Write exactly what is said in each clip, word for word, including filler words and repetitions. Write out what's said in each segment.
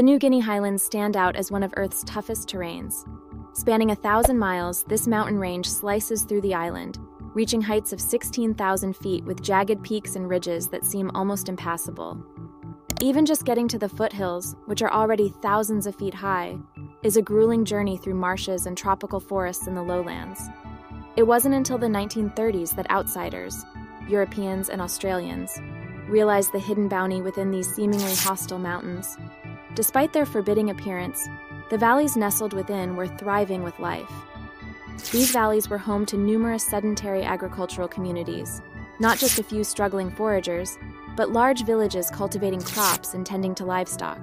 The New Guinea Highlands stand out as one of Earth's toughest terrains. Spanning a thousand miles, this mountain range slices through the island, reaching heights of sixteen thousand feet with jagged peaks and ridges that seem almost impassable. Even just getting to the foothills, which are already thousands of feet high, is a grueling journey through marshes and tropical forests in the lowlands. It wasn't until the nineteen thirties that outsiders, Europeans and Australians, realized the hidden bounty within these seemingly hostile mountains. Despite their forbidding appearance, the valleys nestled within were thriving with life. These valleys were home to numerous sedentary agricultural communities, not just a few struggling foragers, but large villages cultivating crops and tending to livestock.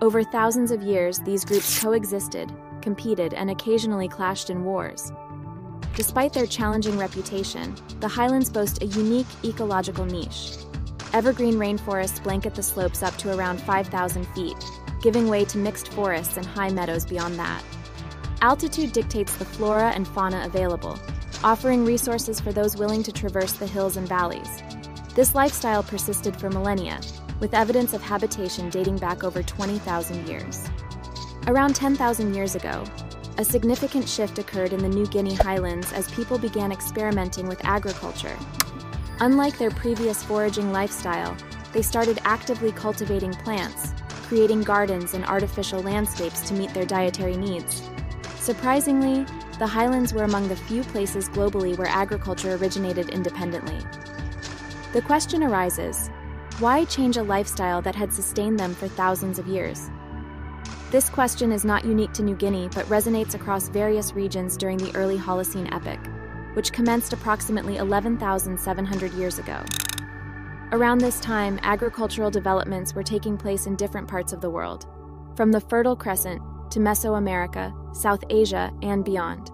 Over thousands of years, these groups coexisted, competed, and occasionally clashed in wars. Despite their challenging reputation, the highlands boast a unique ecological niche. Evergreen rainforests blanket the slopes up to around five thousand feet, giving way to mixed forests and high meadows beyond that. Altitude dictates the flora and fauna available, offering resources for those willing to traverse the hills and valleys. This lifestyle persisted for millennia, with evidence of habitation dating back over twenty thousand years. Around ten thousand years ago, a significant shift occurred in the New Guinea Highlands as people began experimenting with agriculture. Unlike their previous foraging lifestyle, they started actively cultivating plants, creating gardens and artificial landscapes to meet their dietary needs. Surprisingly, the highlands were among the few places globally where agriculture originated independently. The question arises, why change a lifestyle that had sustained them for thousands of years? This question is not unique to New Guinea, but resonates across various regions during the early Holocene epoch, which commenced approximately eleven thousand seven hundred years ago. Around this time, agricultural developments were taking place in different parts of the world, from the Fertile Crescent to Mesoamerica, South Asia, and beyond.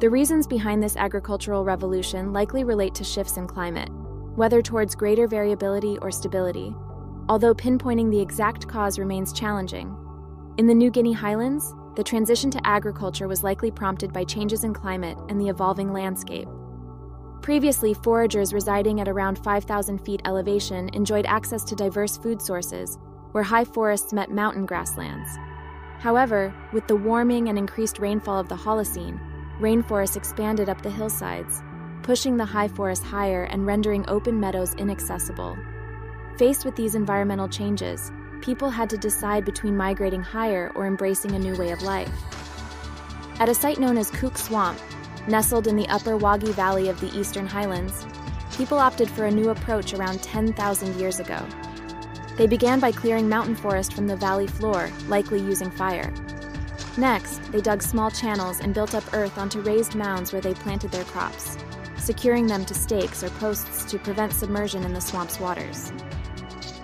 The reasons behind this agricultural revolution likely relate to shifts in climate, whether towards greater variability or stability, although pinpointing the exact cause remains challenging. In the New Guinea Highlands, the transition to agriculture was likely prompted by changes in climate and the evolving landscape. Previously, foragers residing at around five thousand feet elevation enjoyed access to diverse food sources, where high forests met mountain grasslands. However, with the warming and increased rainfall of the Holocene, rainforests expanded up the hillsides, pushing the high forests higher and rendering open meadows inaccessible. Faced with these environmental changes, people had to decide between migrating higher or embracing a new way of life. At a site known as Kuk Swamp, nestled in the upper Wagi Valley of the Eastern Highlands, people opted for a new approach around ten thousand years ago. They began by clearing mountain forest from the valley floor, likely using fire. Next, they dug small channels and built up earth onto raised mounds where they planted their crops, securing them to stakes or posts to prevent submersion in the swamp's waters.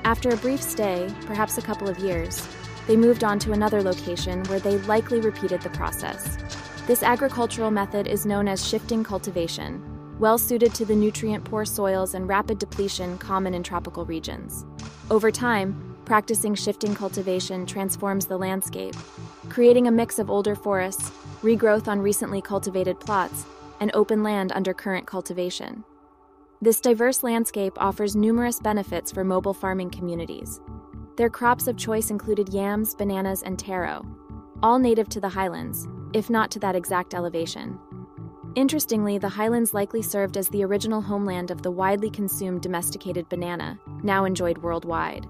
After a brief stay, perhaps a couple of years, they moved on to another location where they likely repeated the process. This agricultural method is known as shifting cultivation, well-suited to the nutrient-poor soils and rapid depletion common in tropical regions. Over time, practicing shifting cultivation transforms the landscape, creating a mix of older forests, regrowth on recently cultivated plots, and open land under current cultivation. This diverse landscape offers numerous benefits for mobile farming communities. Their crops of choice included yams, bananas, and taro, all native to the highlands, if not to that exact elevation. Interestingly, the highlands likely served as the original homeland of the widely consumed domesticated banana, now enjoyed worldwide.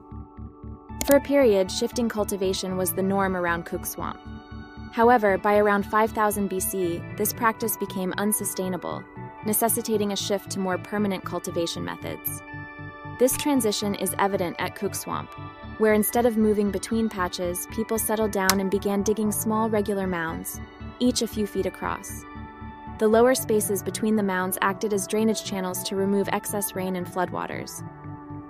For a period, shifting cultivation was the norm around Kuk Swamp. However, by around five thousand B C, this practice became unsustainable, necessitating a shift to more permanent cultivation methods. This transition is evident at Kuk Swamp, where instead of moving between patches, people settled down and began digging small regular mounds, each a few feet across. The lower spaces between the mounds acted as drainage channels to remove excess rain and floodwaters.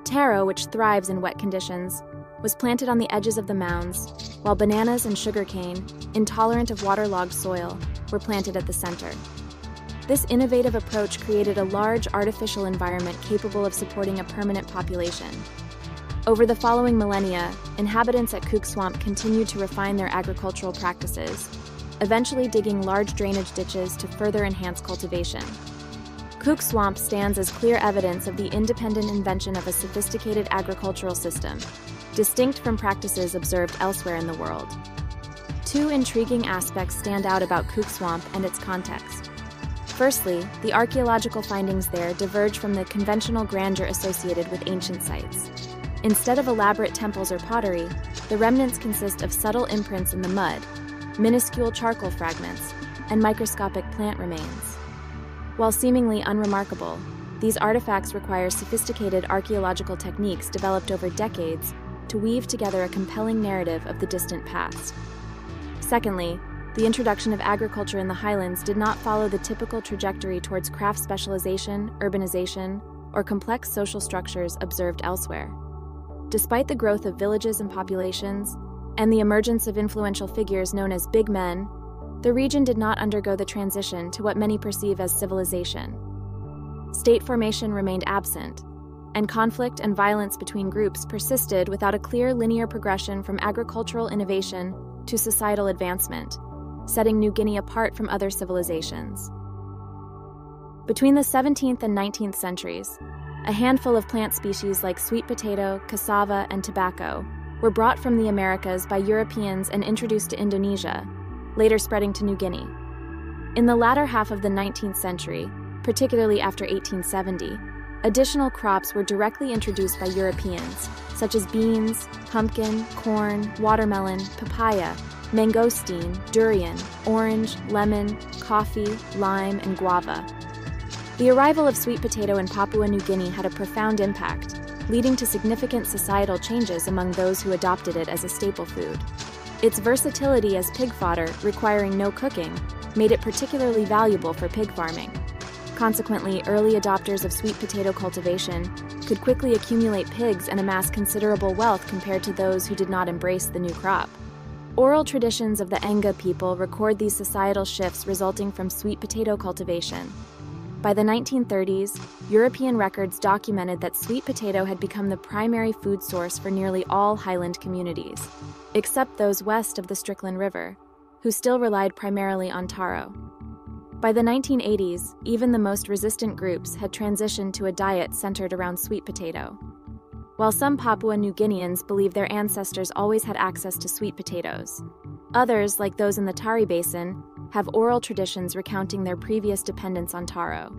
Taro, which thrives in wet conditions, was planted on the edges of the mounds, while bananas and sugarcane, intolerant of waterlogged soil, were planted at the center. This innovative approach created a large artificial environment capable of supporting a permanent population. Over the following millennia, inhabitants at Kuk Swamp continued to refine their agricultural practices, eventually digging large drainage ditches to further enhance cultivation. Kuk Swamp stands as clear evidence of the independent invention of a sophisticated agricultural system, distinct from practices observed elsewhere in the world. Two intriguing aspects stand out about Kuk Swamp and its context. Firstly, the archaeological findings there diverge from the conventional grandeur associated with ancient sites. Instead of elaborate temples or pottery, the remnants consist of subtle imprints in the mud, minuscule charcoal fragments, and microscopic plant remains. While seemingly unremarkable, these artifacts require sophisticated archaeological techniques developed over decades to weave together a compelling narrative of the distant past. Secondly, the introduction of agriculture in the highlands did not follow the typical trajectory towards craft specialization, urbanization, or complex social structures observed elsewhere. Despite the growth of villages and populations, and the emergence of influential figures known as big men, the region did not undergo the transition to what many perceive as civilization. State formation remained absent, and conflict and violence between groups persisted without a clear linear progression from agricultural innovation to societal advancement, setting New Guinea apart from other civilizations. Between the seventeenth and nineteenth centuries, a handful of plant species like sweet potato, cassava, and tobacco were brought from the Americas by Europeans and introduced to Indonesia, later spreading to New Guinea. In the latter half of the nineteenth century, particularly after eighteen seventy, additional crops were directly introduced by Europeans, such as beans, pumpkin, corn, watermelon, papaya, mangosteen, durian, orange, lemon, coffee, lime, and guava. The arrival of sweet potato in Papua New Guinea had a profound impact, leading to significant societal changes among those who adopted it as a staple food. Its versatility as pig fodder, requiring no cooking, made it particularly valuable for pig farming. Consequently, early adopters of sweet potato cultivation could quickly accumulate pigs and amass considerable wealth compared to those who did not embrace the new crop. Oral traditions of the Enga people record these societal shifts resulting from sweet potato cultivation. By the nineteen thirties, European records documented that sweet potato had become the primary food source for nearly all highland communities, except those west of the Strickland River, who still relied primarily on taro. By the nineteen eighties, even the most resistant groups had transitioned to a diet centered around sweet potato. While some Papua New Guineans believe their ancestors always had access to sweet potatoes, others, like those in the Tari Basin, have oral traditions recounting their previous dependence on taro.